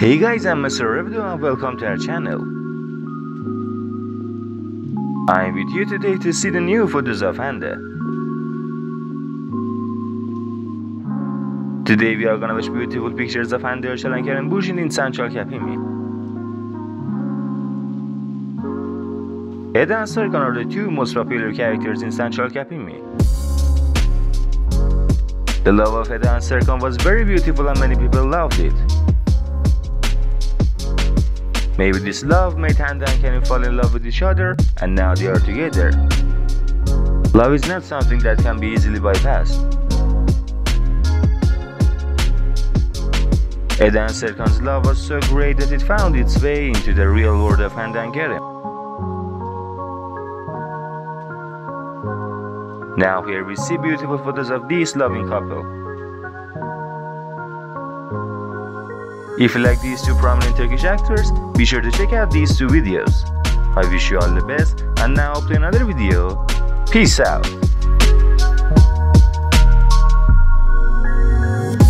Hey guys, I'm Mr. Revdeo and welcome to our channel. I'm with you today to see the new photos of Hande. Today we are gonna watch beautiful pictures of Hande Erçel and Kerem Bürsin in Sen Cal Kapimi. Eda and Serkan are the two most popular characters in Sen Cal Kapimi. The love of Eda and Serkan was very beautiful and many people loved it. Maybe this love made Hande and Kerem fall in love with each other, and now they are together. Love is not something that can be easily bypassed. Eda and Serkan's love was so great that it found its way into the real world of Hande and Kerem. Now here we see beautiful photos of this loving couple. If you like these two prominent Turkish actors, be sure to check out these two videos. I wish you all the best, and now up to another video. Peace out!